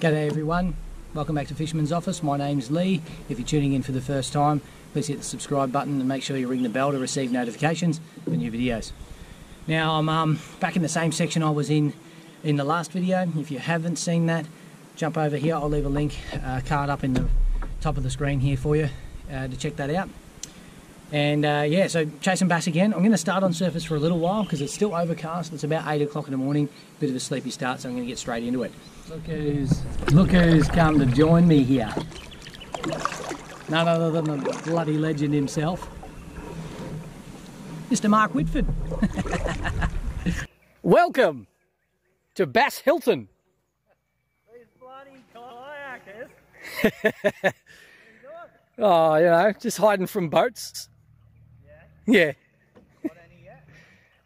G'day everyone, welcome back to Fisherman's Office. My name's Lee. If you're tuning in for the first time, please hit the subscribe button and make sure you ring the bell to receive notifications for new videos. Now I'm back in the same section I was in the last video. If you haven't seen that, jump over here. I'll leave a link card up in the top of the screen here for you to check that out. And yeah, so chasing bass again. I'm going to start on surface for a little while because it's still overcast. It's about 8 o'clock in the morning, bit of a sleepy start, so I'm going to get straight into it. Look who's come to join me here. None other than the bloody legend himself, Mr. Mark Whitford. Welcome to Bass Hilton. These bloody kayakers. Oh, you know, just hiding from boats. Yeah. Got any yet?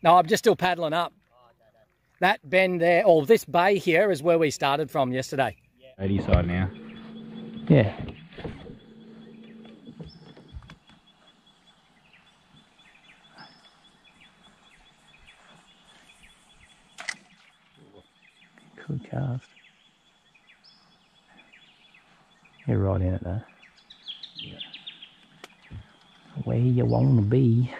No, I'm just still paddling up. That bend there, or this bay here, is where we started from yesterday. 80 side now. Yeah. Good cast. You're right in it there. Yeah. Where you want to be.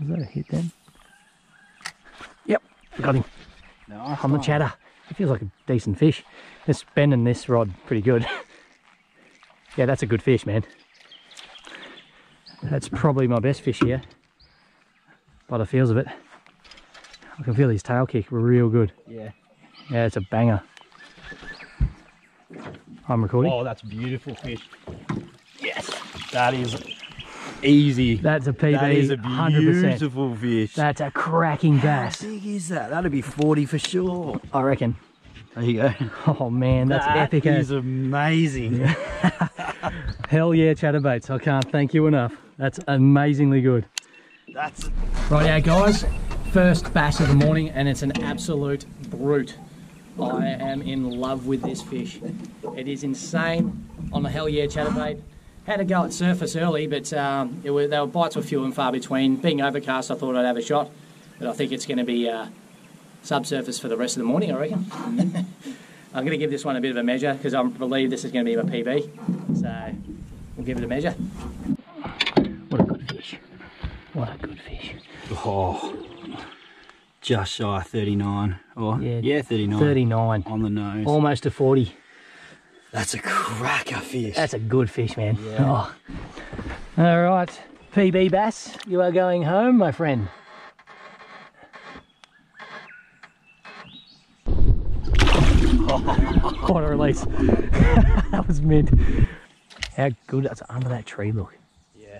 Was that a hit then? Yep, got him. Nice on the chatter. It feels like a decent fish. It's bending this rod pretty good. Yeah, that's a good fish, man. That's probably my best fish here, by the feels of it. I can feel his tail kick real good. Yeah. Yeah, it's a banger. I'm recording. Oh, that's a beautiful fish. Yes. That is easy. That's a PB. That is a beautiful 100%. Fish. That's a cracking bass. How big is that? That'll be 40 for sure, I reckon. There you go. Oh man, that's epic. That is amazing. Yeah. Hell yeah, chatterbaits. I can't thank you enough. That's amazingly good. That's right, guys. First bass of the morning, and it's an absolute brute. I am in love with this fish. It is insane on the Hell Yeah chatterbait. Had a go at surface early, but their bites were few and far between. Being overcast, I thought I'd have a shot, but I think it's going to be subsurface for the rest of the morning, I reckon. I'm going to give this one a bit of a measure because I believe this is going to be my PB, so we'll give it a measure. What a good fish. What a good fish. Oh, just shy of 39. Oh, yeah, 39. 39. On the nose. Almost a 40. That's a cracker fish. That's a good fish, man. Yeah. Oh. All right, PB bass, you are going home, my friend. Oh, what a release. That was mint. How good, that's under that tree, look. Yeah.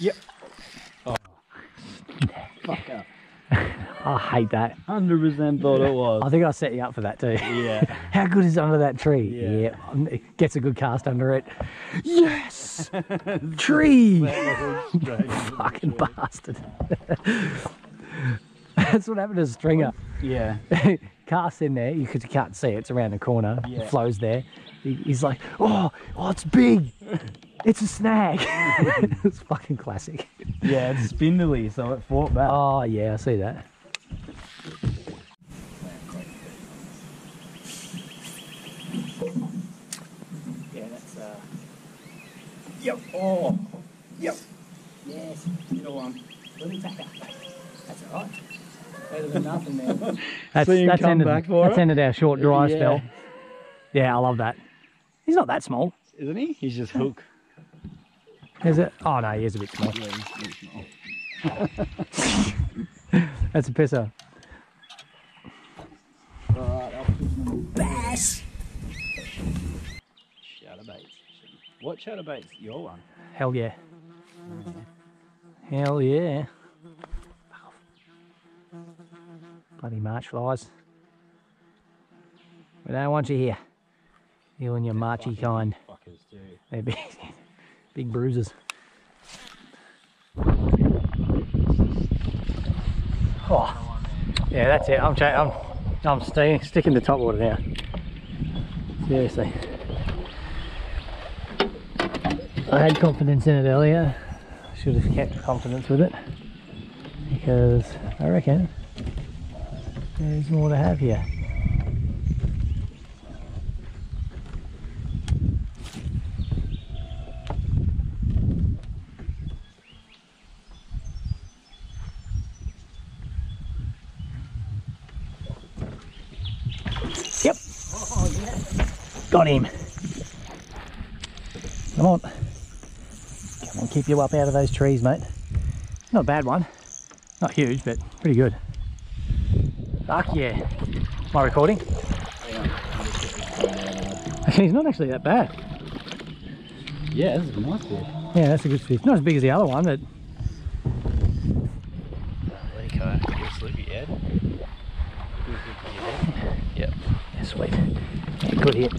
Yep. Oh. Fuck up. I hate that. 100% thought it was. I think I set you up for that too. Yeah. How good is it under that tree? Yeah. It gets a good cast under it. Yes! Tree! Fucking bastard. That's what happened to stringer. Yeah. Casts in there, you can't see it, it's around the corner. Yeah. It flows there. He's like, oh, it's big. It's a snag. It's fucking classic. Yeah, it's spindly, so it fought back. Oh yeah, I see that. Yeah, that's yep. Oh. Yep. Yes. Little one. Little tacker. That's all right. Better than nothing there. That's ended our short dry spell. Yeah, I love that. He's not that small, isn't he? He's just hook. Is it? Oh no, he is a bit small. Yeah, he's small. That's a pisser. Alright, I'll put him on the bass. Chatterbaits. What chatterbaits? Your one? Hell yeah. Hell yeah. Bloody march flies. We don't want you here. You and your marchy kind. Fuckers. Maybe big bruises. Oh, yeah, that's it. I'm sticking to top water now. Seriously, I had confidence in it earlier. I should have kept confidence with it because I reckon there's more to have here. Yep. Oh, yeah. Got him. Come on. Come on, keep you up out of those trees, mate. Not a bad one. Not huge, but pretty good. Fuck yeah. Am I recording? Okay, he's not actually that bad. Yeah, this is a nice fish. Yeah, that's a good fish. Not as big as the other one, but... Yep. Yeah, sweet. Good hit.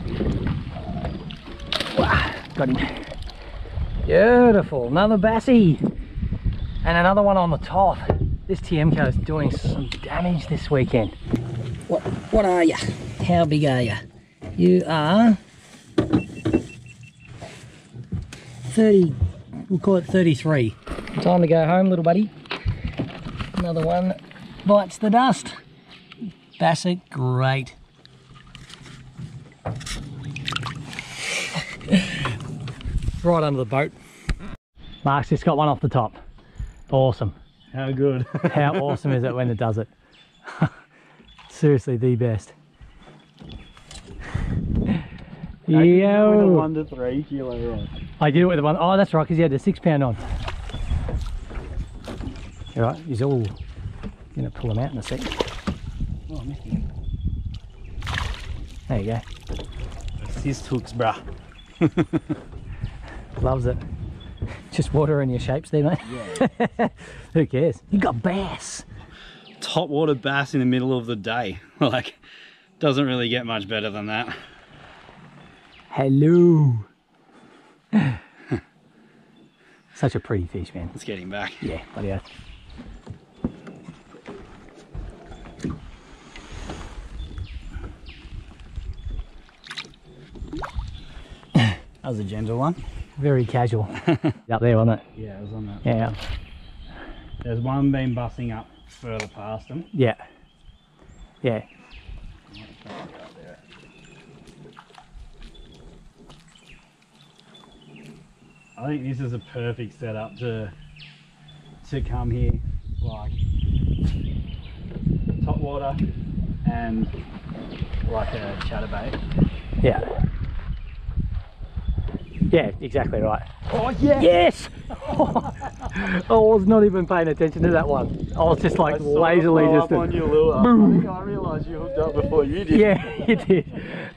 Wow, got him. Beautiful. Another bassie. And another one on the top. This Tiemco is doing some damage this weekend. What are you? How big are you? You are 30, we'll call it 33. Time to go home, little buddy. Another one bites the dust. Bassett, great. Right under the boat. Mark's just got one off the top. Awesome. How good. How awesome is it when it does it? Seriously, the best. Yo. You did it with a 1 to 3 kilo on. I did it with a 1. Oh, that's right, because you had a 6 pound on. All right, he's all gonna pull him out in a sec. Oh, I'm missing him. There you go. It's his hooks, bruh. Loves it. Just water in your shapes there, mate. Yeah. Who cares? You got bass. Top water bass in the middle of the day. Like, doesn't really get much better than that. Hello. Such a pretty fish, man. Let's get him back. Yeah, bloody hell. That was a gentle one. Very casual. Up there, wasn't it? Yeah, it was on that. Yeah. There's one been busting up further past them. Yeah. Yeah. I think this is a perfect setup to come here, like top water and like a chatterbait. Yeah. Yeah, exactly right. Oh yeah! Yes! Oh, I was not even paying attention to that one. I was just like lazily just... I think I realised you hooked up before you did. Yeah, you did.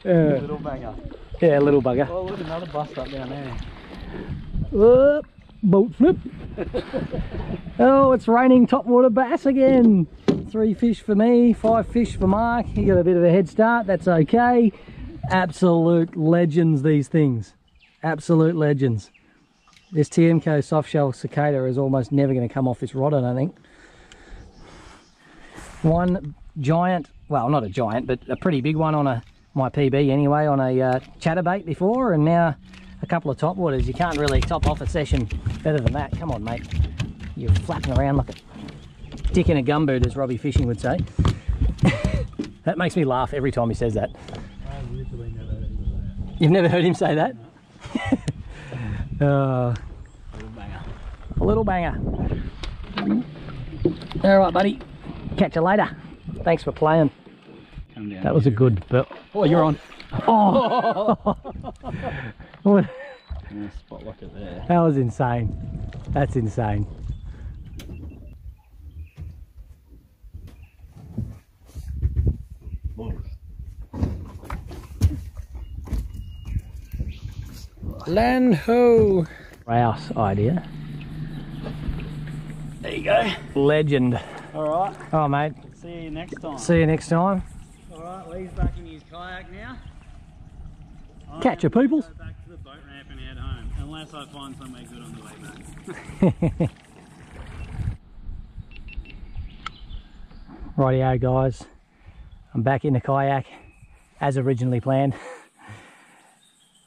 Little banger. Yeah, little bugger. Oh look, another bust up down there. Boat flip. Oh, it's raining topwater bass again. 3 fish for me, 5 fish for Mark. He got a bit of a head start, that's okay. Absolute legends, these things. Absolute legends. This TMco softshell cicada is almost never going to come off this rod, I don't think. One giant, well not a giant, but a pretty big one on a my PB anyway, on a chatterbait before, and now a couple of topwaters. You can't really top off a session better than that. Come on mate, you're flapping around like a dick in a gumboot, as Robbie Fishing would say. That makes me laugh every time he says that. I've literally never heard him say that. You've never heard him say that? Little banger. A little banger. Alright buddy, catch you later. Thanks for playing. Come down. That was a good bit. Oh, you're on. Oh! What? Spot locker there. That was insane. That's insane. Land ho! Rouse idea. There you go. Legend. Alright. Oh mate. See you next time. See you next time. Alright, well he's back in his kayak now. Catch your peoples. Go back to the boat ramp and head home. unless I find somewhere good on the way back. Righty-o guys, I'm back in the kayak as originally planned.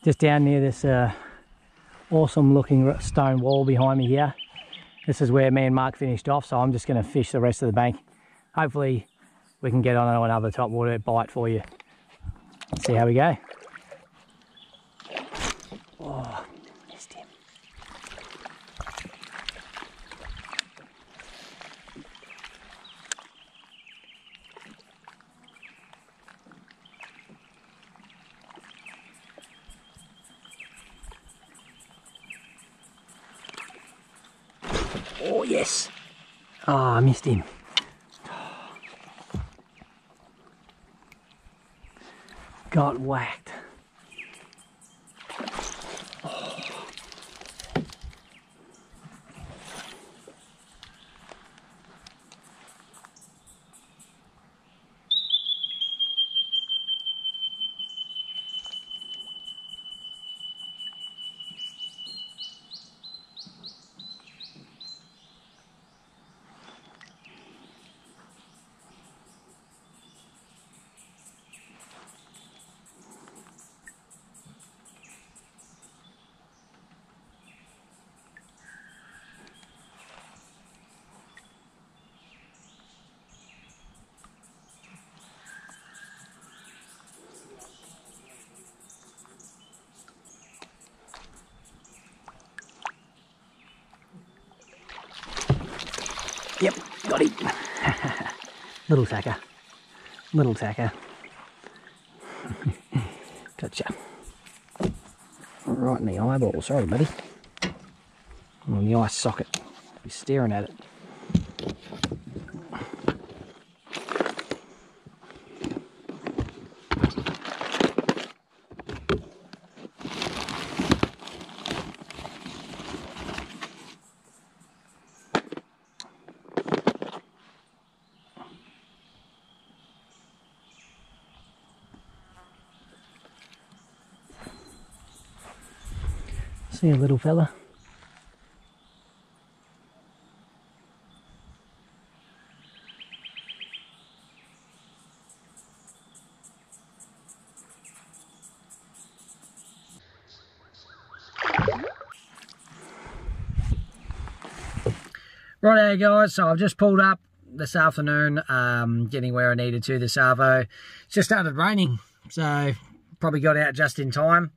Just down near this awesome looking stone wall behind me here. This is where me and Mark finished off, so I'm just going to fish the rest of the bank. Hopefully we can get on another topwater bite for you. Let's see how we go. Oh, missed him. Oh yes! Ah, I missed him. Got whacked. Oh. Yep, got him. Little tacker. Little tacker. Gotcha. Right in the eyeball, sorry buddy. I'm on the eye socket. Be staring at it. See you, little fella. Righto guys, so I've just pulled up this afternoon, getting where I needed to this arvo. It's just started raining, so probably got out just in time.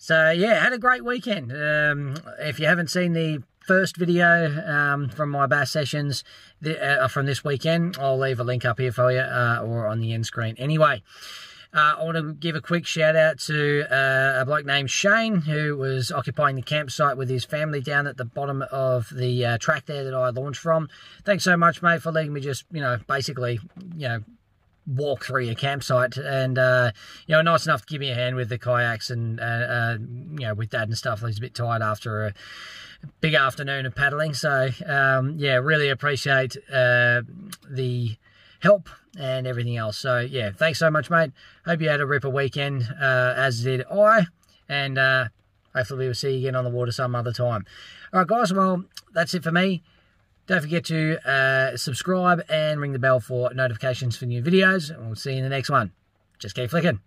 So yeah, had a great weekend. If you haven't seen the first video from my bass sessions from this weekend, I'll leave a link up here for you or on the end screen. Anyway, I want to give a quick shout out to a bloke named Shane, who was occupying the campsite with his family down at the bottom of the track there that I launched from. Thanks so much, mate, for letting me just, you know, basically, you know, walk through your campsite, and you know, nice enough to give me a hand with the kayaks, and you know, with Dad and stuff. He's a bit tired after a big afternoon of paddling, so yeah, really appreciate the help and everything else. So yeah, thanks so much, mate. Hope you had a ripper weekend, as did I, and hopefully we'll see you again on the water some other time. All right guys, well, that's it for me. Don't forget to subscribe and ring the bell for notifications for new videos, and we'll see you in the next one. Just keep flicking.